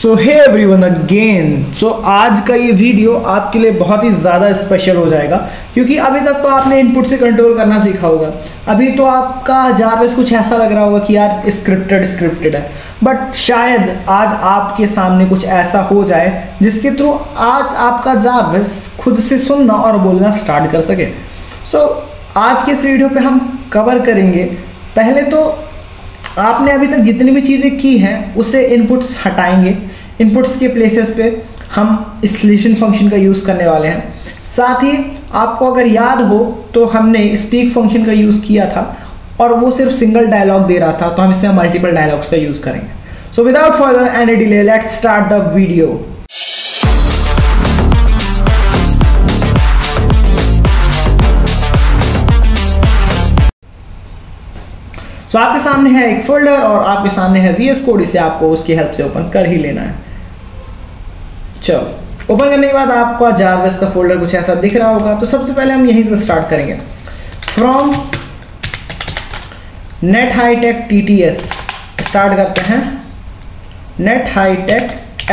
सो hey everyone again, सो आज का ये वीडियो आपके लिए बहुत ही ज़्यादा स्पेशल हो जाएगा क्योंकि अभी तक तो आपने इनपुट से कंट्रोल करना सीखा होगा। अभी तो आपका जार्विस कुछ ऐसा लग रहा होगा कि यार स्क्रिप्टेड है, बट शायद आज आपके सामने कुछ ऐसा हो जाए जिसके थ्रू आज आपका जार्विस खुद से सुनना और बोलना स्टार्ट कर सके। सो आज के इस वीडियो पे हम कवर करेंगे, पहले तो आपने अभी तक जितनी भी चीज़ें की हैं उसे इनपुट्स हटाएंगे। इनपुट्स के प्लेसेस पे हम स्लेशन फंक्शन का यूज़ करने वाले हैं। साथ ही आपको अगर याद हो तो हमने स्पीक फंक्शन का यूज़ किया था और वो सिर्फ सिंगल डायलॉग दे रहा था, तो हम इससे मल्टीपल डायलॉग्स का यूज़ करेंगे। So without further any delay let's start the video. So आपके सामने है एक फोल्डर और आपके सामने है VS कोड, इसे आपको उसकी हेल्प से ओपन कर ही लेना है। चलो, ओपन करने के बाद आपका जार्विस का फोल्डर कुछ ऐसा दिख रहा होगा। तो सबसे पहले हम यहीं से स्टार्ट करेंगे, फ्रॉम NetHyTech TTS स्टार्ट करते हैं। NetHyTech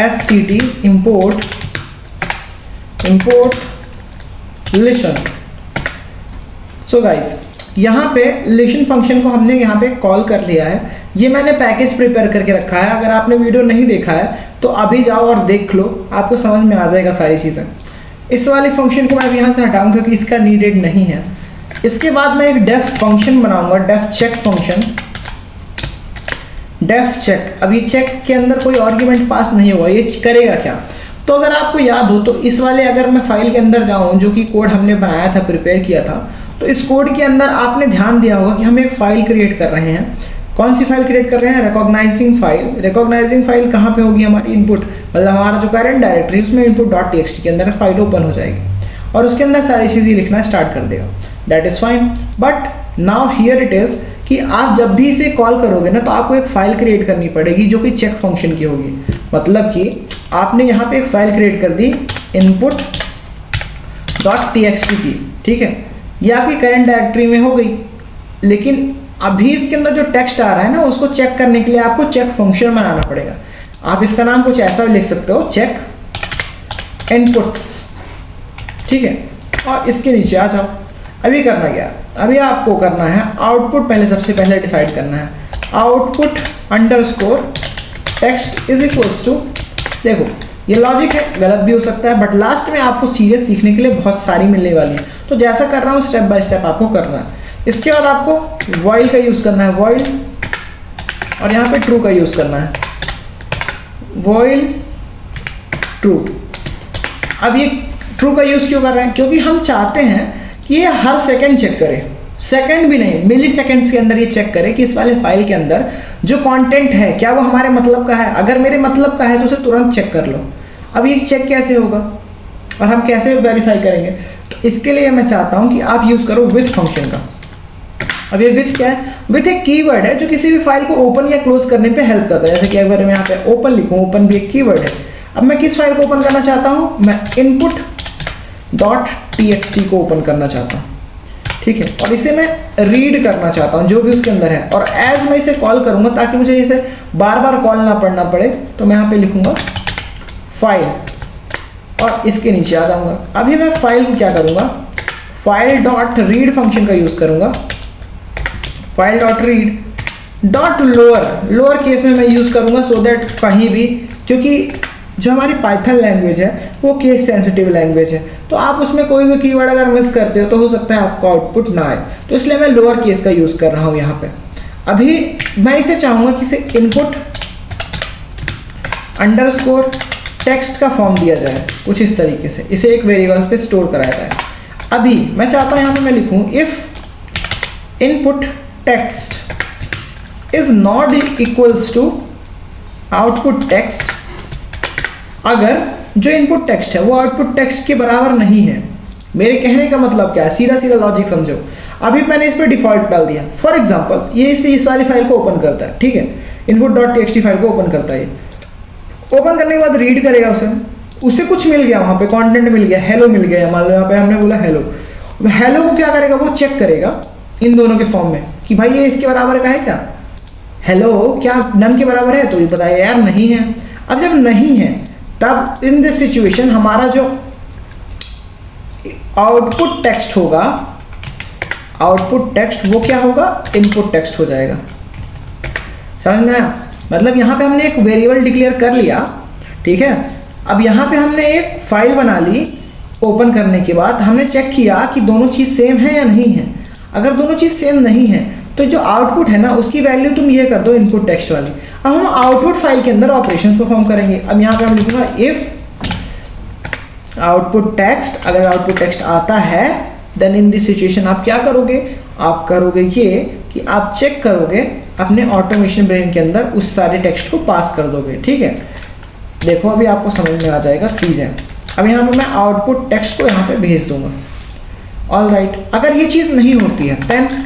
STT import listen. So guys, यहाँ पे लिशन फंक्शन को हमने यहाँ पे कॉल कर लिया है। ये मैंने पैकेज प्रिपेयर करके रखा है, अगर आपने वीडियो नहीं देखा है तो अभी जाओ और देख लो, आपको समझ में आ जाएगा सारी चीज़ें। इस वाले फंक्शन को मैं यहाँ से हटाऊँ क्योंकि इसका नीडेड नहीं है। इसके बाद मैं एक डेफ फंक्शन बनाऊँगा, def check function, def check. अभी चेक के अंदर कोई आर्ग्यूमेंट पास नहीं हुआ, ये करेगा क्या? तो अगर आपको याद हो तो इस वाले, अगर मैं फाइल के अंदर जाऊँ जो कि कोड हमने बनाया था, प्रिपेयर किया था, तो इस कोड के अंदर आपने ध्यान दिया होगा कि हम एक फाइल क्रिएट कर रहे हैं। कौन सी फाइल क्रिएट कर रहे हैं? Recognising file. रिकॉग्नाइजिंग फाइल कहाँ पे होगी? हमारी इनपुट, मतलब हमारा जो पेरेंट डायरेक्टरी, उसमें input.txt के अंदर फाइल ओपन हो जाएगी और उसके अंदर सारी चीज़ें लिखना स्टार्ट कर देगा। That is fine, but now here it is कि आप जब भी इसे कॉल करोगे ना तो आपको एक फाइल क्रिएट करनी पड़ेगी जो कि चेक फंक्शन की होगी। मतलब कि आपने यहाँ पे एक फाइल क्रिएट कर दी input.txt की, ठीक है, ये आपकी करंट डायरेक्टरी में हो गई। लेकिन अभी इसके अंदर जो टेक्स्ट आ रहा है ना, उसको चेक करने के लिए आपको चेक फंक्शन बनाना पड़ेगा। आप इसका नाम कुछ ऐसा भी लिख सकते हो, चेक इनपुट्स, ठीक है, और इसके नीचे आ जाओ। अभी करना क्या? अभी आपको करना है आउटपुट, पहले सबसे पहले डिसाइड करना है आउटपुट _ टेक्स्ट = देखो, ये लॉजिक है, गलत भी हो सकता है, बट लास्ट में आपको चीज़ें सीखने के लिए बहुत सारी मिलने वाली हैं, तो जैसा कर रहा हूँ स्टेप बाय स्टेप आपको करना है। इसके बाद आपको वॉइड का यूज़ करना है, वॉइड, और यहाँ पे ट्रू का यूज़ करना है, वॉइड ट्रू। अब ये ट्रू का यूज़ क्यों कर रहे हैं? क्योंकि हम चाहते हैं कि ये हर सेकेंड चेक करे, सेकेंड भी नहीं, मिली सेकेंड्स के अंदर ये चेक करे कि इस वाले फाइल के अंदर जो कंटेंट है क्या वो हमारे मतलब का है। अगर मेरे मतलब का है तो उसे तुरंत चेक कर लो। अब ये चेक कैसे होगा और हम कैसे वेरीफाई करेंगे? तो इसके लिए मैं चाहता हूँ कि आप यूज़ करो विथ फंक्शन का। अब ये विथ क्या है? विथ एक कीवर्ड है जो किसी भी फाइल को ओपन या क्लोज करने पे हेल्प करता है। जैसे कि अगर मैं यहाँ पे ओपन लिखूँ, ओपन भी एक कीवर्ड है। अब मैं किस फाइल को ओपन करना चाहता हूँ? मैं input.txt को ओपन करना चाहता हूँ, ठीक है, और इसे मैं रीड करना चाहता हूँ जो भी उसके अंदर है, और एज मैं इसे कॉल करूँगा ताकि मुझे इसे बार बार कॉल ना पढ़ना पड़े, तो मैं यहाँ पे लिखूँगा फाइल और इसके नीचे आ जाऊँगा। अभी मैं फाइल को क्या करूँगा? file.read फंक्शन का यूज़ करूँगा, file.read .lower, लोअर केस में मैं यूज़ करूँगा सो दैट कहीं भी, क्योंकि जो हमारी पाइथन लैंग्वेज है वो केस सेंसिटिव लैंग्वेज है, तो आप उसमें कोई भी कीवर्ड अगर मिस करते हो तो हो सकता है आपको आउटपुट ना आए, तो इसलिए मैं लोअर केस का यूज़ कर रहा हूँ यहाँ पे। अभी मैं इसे चाहूँगा कि इसे input_ टेक्स्ट का फॉर्म दिया जाए कुछ इस तरीके से, इसे एक वेरिएबल पे स्टोर कराया जाए। अभी मैं चाहता हूँ यहाँ पर मैं लिखूँ if input_text is not equals to output_text, अगर जो इनपुट टेक्स्ट है वो आउटपुट टेक्स्ट के बराबर नहीं है। मेरे कहने का मतलब क्या है? सीधा सीधा लॉजिक समझो। अभी मैंने इस पर डिफॉल्ट डाल दिया, फॉर एग्जांपल ये इस वाली फाइल को ओपन करता है, ठीक है, input.txt फाइल को ओपन करता है। ओपन करने के बाद रीड करेगा उसे, उसे कुछ मिल गया वहाँ पे, कॉन्टेंट मिल गया, हेलो मिल गया, मान लो यहाँ पे हमने बोला हेलो। हेलो को क्या करेगा? वो चेक करेगा इन दोनों के फॉर्म में कि भाई ये इसके बराबर का है क्या, हेलो क्या नन के बराबर है, तो ये बताया यार नहीं है। अब जब नहीं है तब इन दिस सिचुएशन हमारा जो आउटपुट टेक्स्ट होगा, आउटपुट टेक्स्ट वो क्या होगा, इनपुट टेक्स्ट हो जाएगा। समझ में आया? मतलब यहाँ पे हमने एक वेरिएबल डिक्लेयर कर लिया, ठीक है। अब यहाँ पे हमने एक फाइल बना ली, ओपन करने के बाद हमने चेक किया कि दोनों चीज़ सेम है या नहीं है। अगर दोनों चीज़ सेम नहीं है तो जो आउटपुट है ना उसकी वैल्यू तुम ये कर दो इनपुट टेक्स्ट वाली। अब हम आउटपुट फाइल के अंदर ऑपरेशंस परफॉर्म करेंगे। अब यहाँ पे हम लिखूंगा इफ आउटपुट टेक्स्ट, अगर आउटपुट टेक्स्ट आता है देन इन दिस सिचुएशन आप क्या करोगे, आप करोगे ये कि आप चेक करोगे अपने ऑटोमेशन ब्रेन के अंदर, उस सारे टेक्स्ट को पास कर दोगे, ठीक है। देखो अभी आपको समझ में आ जाएगा चीज़ें। अब यहाँ पर मैं आउटपुट टेक्स्ट को यहाँ पर भेज दूँगा। ऑल राइट, अगर ये चीज़ नहीं होती है देन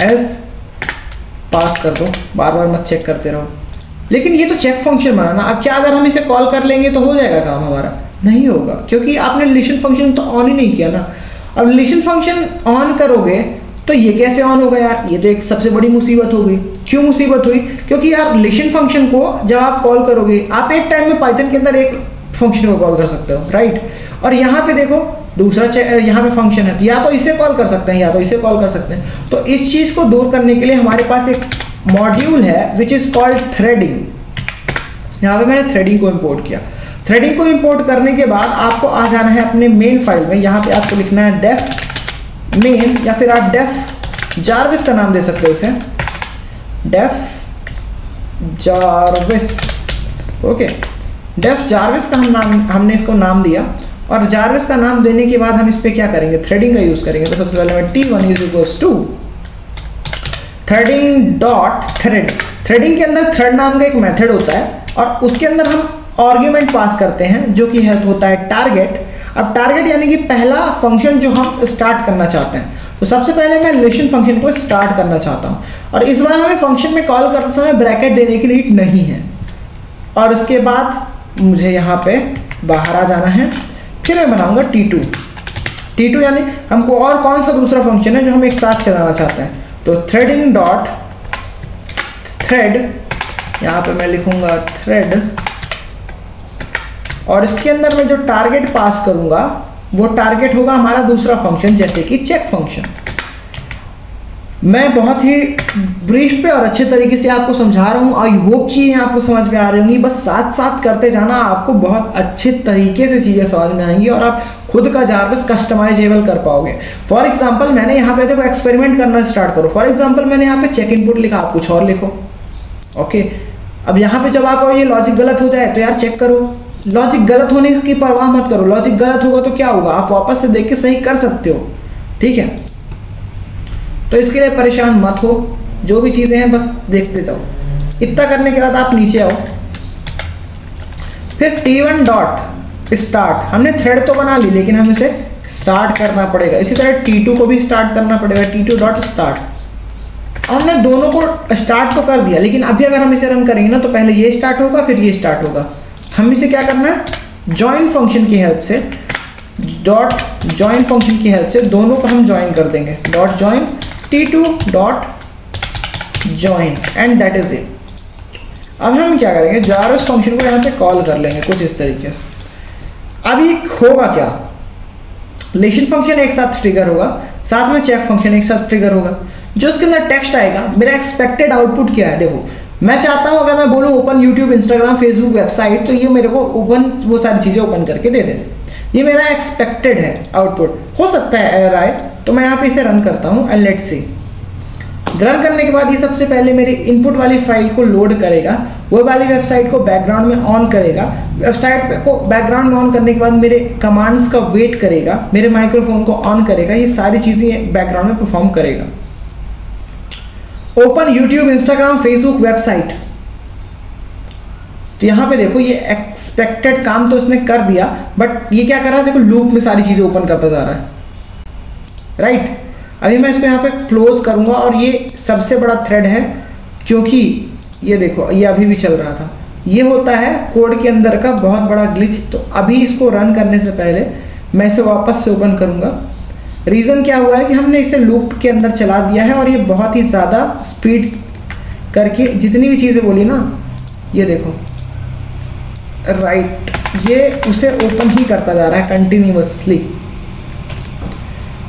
एल्स पास कर दो, बार बार मत चेक करते रहो। लेकिन ये तो चेक फंक्शन बना ना, अब क्या अगर हम इसे कॉल कर लेंगे तो हो जाएगा काम हमारा? नहीं होगा, क्योंकि आपने रिलेशन फंक्शन तो ऑन ही नहीं किया ना। अब रिलेशन फंक्शन ऑन करोगे तो ये कैसे ऑन होगा यार, ये तो एक सबसे बड़ी मुसीबत हो गई। क्यों मुसीबत हुई? क्योंकि यार रिलेशन फंक्शन को जब आप कॉल करोगे, आप एक टाइम में पाइथन के अंदर एक फंक्शन को कॉल कर सकते हो, राइट। और यहाँ पे देखो दूसरा यहाँ पे फंक्शन है, या तो इसे कॉल कर सकते हैं या तो इसे कॉल कर सकते हैं। तो इस चीज़ को दूर करने के लिए हमारे पास एक मॉड्यूल है विच इज़ कॉल्ड थ्रेडिंग। यहाँ पे मैंने थ्रेडिंग को इंपोर्ट किया। थ्रेडिंग को इंपोर्ट करने के बाद आपको आ जाना है अपने मेन फाइल में। यहाँ पे आपको लिखना है डेफ मेन, या फिर आप डेफ जारविस का नाम दे सकते हो उसे, def Jarvis. Okay, def Jarvis का हमने इसको नाम दिया। और जारविस का नाम देने के बाद हम इस पर क्या करेंगे, थ्रेडिंग का यूज़ करेंगे। तो सबसे पहले मैं t1 threading dot thread. Threading के अंदर थ्रेड नाम का एक मेथड होता है और उसके अंदर हम आर्ग्यूमेंट पास करते हैं जो कि होता है टारगेट। अब टारगेट यानी कि पहला फंक्शन जो हम स्टार्ट करना चाहते हैं। तो सबसे पहले मैं रिलेशन फंक्शन को स्टार्ट करना चाहता हूँ, और इस बार हमें फंक्शन में कॉल करते समय ब्रैकेट देने की नीड नहीं है। और उसके बाद मुझे यहाँ पे बाहर आ जाना है, फिर मैं बनाऊंगा T2 यानी हमको और कौन सा दूसरा फंक्शन है जो हम एक साथ चलाना चाहते हैं। तो थ्रेडिंग डॉट थ्रेड, यहाँ पे मैं लिखूंगा थ्रेड, और इसके अंदर मैं जो टारगेट पास करूंगा वो टारगेट होगा हमारा दूसरा फंक्शन, जैसे कि चेक फंक्शन। मैं बहुत ही ब्रीफ पे और अच्छे तरीके से आपको समझा रहा हूँ, आई होप चीज़ें आपको समझ में आ रही होंगी। बस साथ साथ करते जाना, आपको बहुत अच्छे तरीके से चीज़ें समझ में आएंगी और आप खुद का जारविस कस्टमाइजेबल कर पाओगे। फॉर एग्जांपल मैंने यहाँ पे देखो एक्सपेरिमेंट करना स्टार्ट करो। फॉर एग्जांपल मैंने यहाँ पे चेक इनपुट लिखा, आप कुछ और लिखो। ओके, अब यहाँ पे जब आपको ये लॉजिक गलत हो जाए तो यार चेक करो, लॉजिक गलत होने की परवाह मत करो। लॉजिक गलत होगा तो क्या होगा, आप वापस से देख के सही कर सकते हो, ठीक है। तो इसके लिए परेशान मत हो, जो भी चीज़ें हैं बस देखते जाओ। इतना करने के बाद आप नीचे आओ, फिर T1 डॉट स्टार्ट। हमने थ्रेड तो बना ली लेकिन हमें इसे स्टार्ट करना पड़ेगा। इसी तरह T2 को भी स्टार्ट करना पड़ेगा, T2 डॉट स्टार्ट। हमने दोनों को स्टार्ट तो कर दिया, लेकिन अभी अगर हम इसे रन करेंगे ना तो पहले ये स्टार्ट होगा फिर ये स्टार्ट होगा। हम इसे क्या करना है, जॉइन फंक्शन की हेल्प से, डॉट जॉइन फंक्शन की हेल्प से दोनों को हम ज्वाइन कर देंगे। Dot join T2 dot join, and that is it. अब हम क्या करेंगे, जारविस फंक्शन को यहाँ पे कॉल कर लेंगे कुछ इस तरीके से। अभी होगा क्या, रिलेशन फंक्शन एक साथ ट्रिगर होगा, साथ में चेक फंक्शन एक साथ ट्रिगर होगा। जो उसके अंदर टेक्स्ट आएगा, मेरा एक्सपेक्टेड आउटपुट क्या है, देखो मैं चाहता हूँ अगर मैं बोलूँ open YouTube, Instagram, Facebook, website, तो ये मेरे को ओपन वो सारी चीज़ें ओपन करके दे दे। ये मेरा एक्सपेक्टेड है आउटपुट। हो सकता है एरर आए, तो मैं यहाँ पे इसे रन करता हूँ एंड लेट्स सी। रन करने के बाद ये सबसे पहले मेरी इनपुट वाली फाइल को लोड करेगा, वो वाली वेबसाइट को बैकग्राउंड में ऑन करेगा, वेबसाइट को बैकग्राउंड में ऑन करने के बाद मेरे कमांड्स का वेट करेगा, मेरे माइक्रोफोन को ऑन करेगा, ये सारी चीज़ें बैकग्राउंड में परफॉर्म करेगा। Open YouTube, Instagram, Facebook, website, तो यहाँ पे देखो ये एक्सपेक्टेड काम तो इसने कर दिया, बट ये क्या कर रहा है, देखो लूप में सारी चीज़ें ओपन करता जा रहा है, राइट। अभी मैं इसको यहाँ पे क्लोज करूँगा, और ये सबसे बड़ा थ्रेड है क्योंकि ये देखो ये अभी भी चल रहा था। ये होता है कोड के अंदर का बहुत बड़ा ग्लिच। तो अभी इसको रन करने से पहले मैं इसे वापस से ओपन करूँगा। रीज़न क्या हुआ है कि हमने इसे लूप के अंदर चला दिया है, और ये बहुत ही ज़्यादा स्पीड करके जितनी भी चीज़ें बोली ना, ये देखो राइट, ये उसे ओपन ही करता जा रहा है कंटिन्यूसली।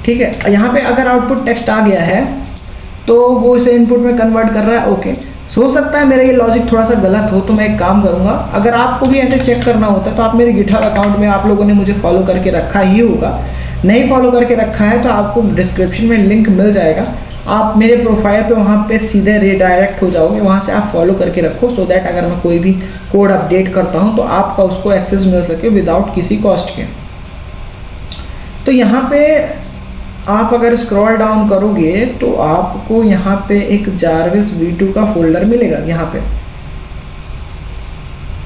ठीक है, यहाँ पे अगर आउटपुट टेक्स्ट आ गया है तो वो इसे इनपुट में कन्वर्ट कर रहा है। ओके, हो सकता है मेरा ये लॉजिक थोड़ा सा गलत हो, तो मैं एक काम करूँगा, अगर आपको भी ऐसे चेक करना होता है तो आप मेरे GitHub अकाउंट में, आप लोगों ने मुझे फॉलो करके रखा ही होगा, नहीं फॉलो करके रखा है तो आपको डिस्क्रिप्शन में लिंक मिल जाएगा, आप मेरे प्रोफाइल पे वहाँ पे सीधे रिडायरेक्ट हो जाओगे, वहाँ से आप फॉलो करके रखो सो दैट अगर मैं कोई भी कोड अपडेट करता हूँ तो आपका उसको एक्सेस मिल सके विदाउट किसी कॉस्ट के। तो यहाँ पे आप अगर स्क्रॉल डाउन करोगे तो आपको यहाँ पे एक जार्विस V2 का फोल्डर मिलेगा। यहाँ पे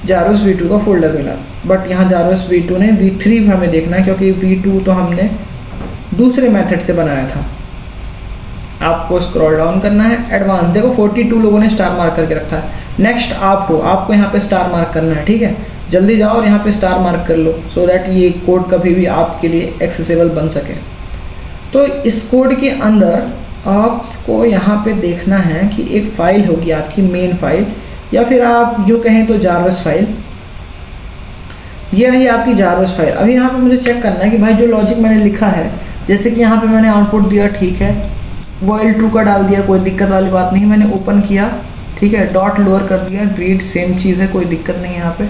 जार्विस V2 का फोल्डर मिला, बट यहाँ जार्विस V2 ने V3 भी हमें देखना है क्योंकि V2 तो हमने दूसरे मेथड से बनाया था। आपको स्क्रॉल डाउन करना है, एडवांस देखो 42 लोगों ने स्टार मार्क करके रखा है। नेक्स्ट आपको यहाँ पे स्टार मार्क करना है। ठीक है, जल्दी जाओ और यहाँ पे स्टार मार्क कर लो सो दैट ये कोड कभी भी आपके लिए एक्सेसिबल बन सके। तो इस कोड के अंदर आपको यहाँ पे देखना है कि एक फाइल होगी आपकी मेन फाइल, या फिर आप जो कहें तो जार्विस फाइल। ये रही आपकी जार्विस फाइल। अभी यहाँ पर मुझे चेक करना है कि भाई जो लॉजिक मैंने लिखा है, जैसे कि यहाँ पर मैंने आउटपुट दिया, ठीक है, वॉइल ट्रू का डाल दिया, कोई दिक्कत वाली बात नहीं। मैंने ओपन किया, ठीक है, डॉट लोअर कर दिया, रीड सेम चीज़ है, कोई दिक्कत नहीं है। यहाँ पे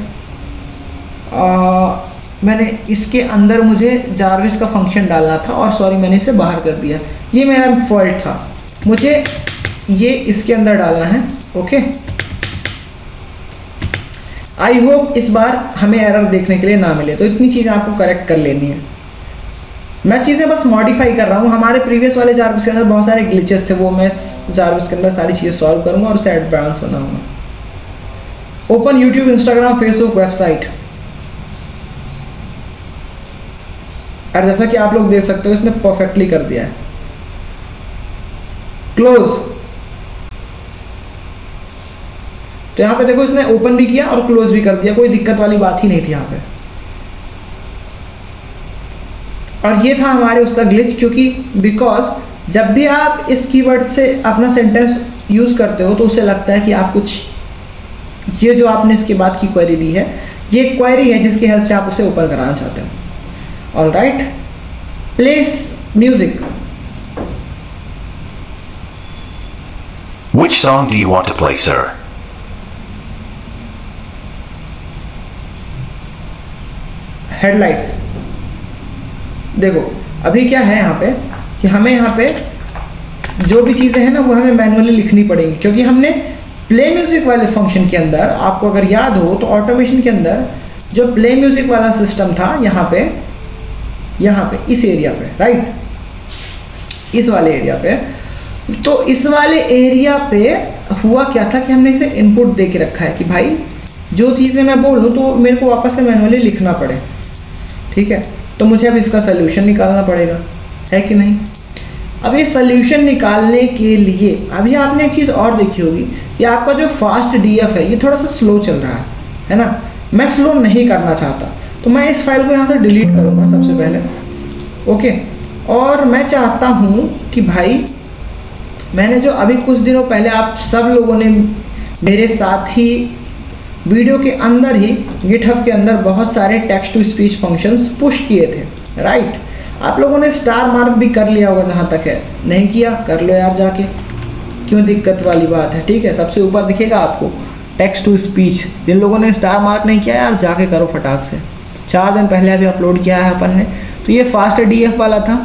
मैंने इसके अंदर मुझे जार्विस का फंक्शन डालना था और सॉरी मैंने इसे बाहर कर दिया, ये मेरा फॉल्ट था, मुझे ये इसके अंदर डालना है। ओके, आई होप इस बार हमें एरर देखने के लिए ना मिले, तो इतनी चीज़ें आपको करेक्ट कर लेनी है। मैं चीज़ें बस मॉडिफाई कर रहा हूँ। हमारे प्रीवियस वाले जार्विस के अंदर बहुत सारे ग्लिचेस थे, वो मैं जार्विस के अंदर सारी चीज़ें सॉल्व करूँगा और उसे एडवांस बनाऊँगा। Open YouTube, Instagram, Facebook, website. और जैसा कि आप लोग देख सकते हो इसने परफेक्टली कर दिया है। क्लोज, तो यहाँ पे देखो इसने ओपन भी किया और क्लोज भी कर दिया, कोई दिक्कत वाली बात ही नहीं थी यहाँ पे। और ये था हमारे उसका ग्लिच, क्योंकि बिकॉज जब भी आप इस कीवर्ड से अपना सेंटेंस यूज़ करते हो तो उसे लगता है कि आप कुछ, ये जो आपने इसके बाद की क्वेरी दी है ये क्वेरी है जिसकी हेल्प से आप उसे ओपन कराना चाहते हो। All right, place music. Which song do you want to play, sir? Headlights। देखो अभी क्या है यहाँ पे कि हमें यहाँ पे जो भी चीज़ें हैं ना वो हमें मैन्युअली लिखनी पड़ेगी, क्योंकि हमने प्ले म्यूज़िक वाले फंक्शन के अंदर, आपको अगर याद हो तो ऑटोमेशन के अंदर जो प्ले म्यूज़िक वाला सिस्टम था यहाँ पे इस एरिया पे, राइट, इस वाले एरिया पे, तो इस वाले एरिया पे हुआ क्या था कि हमने इसे इनपुट दे के रखा है कि भाई जो चीज़ें मैं बोलूँ तो मेरे को वापस से मैन्युअली लिखना पड़े। ठीक है, तो मुझे अब इसका सल्यूशन निकालना पड़ेगा, है कि नहीं। अब ये सल्यूशन निकालने के लिए अभी आपने एक चीज़ और देखी होगी कि आपका जो फास्ट डीएफ है ये थोड़ा सा स्लो चल रहा है ना। मैं स्लो नहीं करना चाहता तो मैं इस फाइल को यहाँ से डिलीट करूँगा सबसे पहले। ओके, और मैं चाहता हूँ कि भाई मैंने जो अभी कुछ दिनों पहले, आप सब लोगों ने मेरे साथ ही वीडियो के अंदर ही GitHub के अंदर बहुत सारे text to speech functions push किए थे, राइट। आप लोगों ने स्टार मार्क भी कर लिया होगा जहाँ तक है, नहीं किया कर लो यार जाके, क्यों दिक्कत वाली बात है। ठीक है, सबसे ऊपर दिखेगा आपको टेक्स्ट टू स्पीच। जिन लोगों ने स्टार मार्क नहीं किया यार जाके करो फटाक से, 4 दिन पहले अभी अपलोड किया है अपन ने। तो ये फास्ट DF वाला था,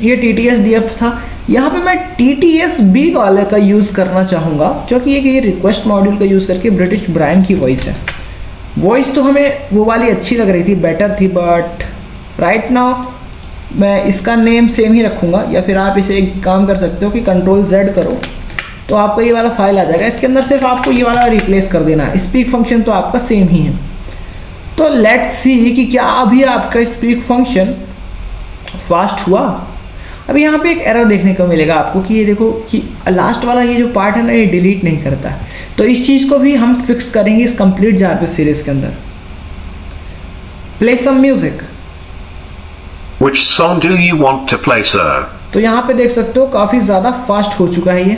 ये TTS DF था। यहाँ पे मैं TTS B वाले का यूज़ करना चाहूँगा क्योंकि ये रिक्वेस्ट मॉड्यूल का यूज़ करके ब्रिटिश ब्रायन की वॉइस है। वॉइस तो हमें वो वाली अच्छी लग रही थी, बेटर थी, बट राइट नाउ मैं इसका नेम सेम ही रखूँगा, या फिर आप इसे एक काम कर सकते हो कि Ctrl Z करो तो आपका ये वाला फाइल आ जाएगा। इसके अंदर सिर्फ आपको ये वाला रिप्लेस कर देना है, स्पीक फंक्शन तो आपका सेम ही है। तो लेट्स सी कि क्या अभी आपका स्पीक फंक्शन फास्ट हुआ। अभी यहाँ पे एक एरर देखने को मिलेगा आपको कि ये देखो कि लास्ट वाला ये जो पार्ट है ना ये डिलीट नहीं करता है, तो इस चीज़ को भी हम फिक्स करेंगे इस कंप्लीट जार्विस सीरीज के अंदर। Play some music. Which song do you want to play, sir? तो यहाँ पे देख सकते हो काफ़ी ज़्यादा फास्ट हो चुका है ये,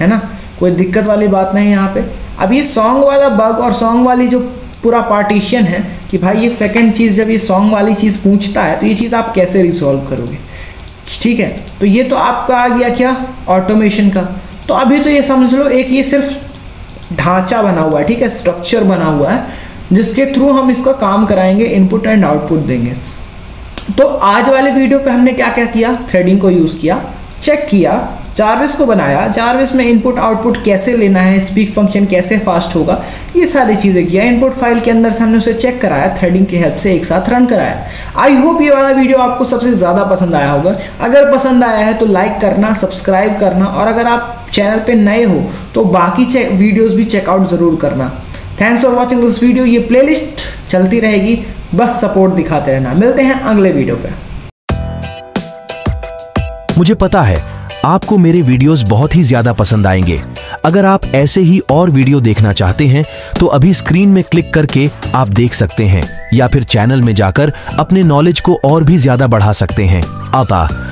है ना, कोई दिक्कत वाली बात नहीं यहाँ पे। अब ये सॉन्ग वाला बग और सॉन्ग वाली जो पूरा पार्टीशन है कि भाई ये सेकंड चीज़ जब ये सॉन्ग वाली चीज़ पूछता है तो ये चीज़ आप कैसे रिसॉल्व करोगे, ठीक है। तो ये तो आपका आ गया क्या, ऑटोमेशन का। तो अभी तो ये समझ लो एक ये सिर्फ ढांचा बना हुआ है, ठीक है, स्ट्रक्चर बना हुआ है जिसके थ्रू हम इसका काम कराएंगे, इनपुट एंड आउटपुट देंगे। तो आज वाले वीडियो पे हमने क्या क्या किया, थ्रेडिंग को यूज़ किया, चेक किया, जार्विस को बनाया, जार्विस में इनपुट आउटपुट कैसे लेना है, स्पीक फंक्शन कैसे फास्ट होगा, ये सारी चीज़ें किया। इनपुट फाइल के अंदर से हमने उसे चेक कराया, थ्रेडिंग की हेल्प से एक साथ रन कराया। आई होप ये वाला वीडियो आपको सबसे ज़्यादा पसंद आया होगा। अगर पसंद आया है तो लाइक करना, सब्सक्राइब करना, और अगर आप चैनल पर नए हो तो बाकी वीडियोज़ भी चेकआउट ज़रूर करना। Thanks for watching this video. ये प्लेलिस्ट चलती रहेगी, बस सपोर्ट दिखाते रहना। मिलते हैं अगले वीडियो पे। मुझे पता है आपको मेरे वीडियोस बहुत ही ज्यादा पसंद आएंगे। अगर आप ऐसे ही और वीडियो देखना चाहते हैं तो अभी स्क्रीन में क्लिक करके आप देख सकते हैं, या फिर चैनल में जाकर अपने नॉलेज को और भी ज्यादा बढ़ा सकते हैं।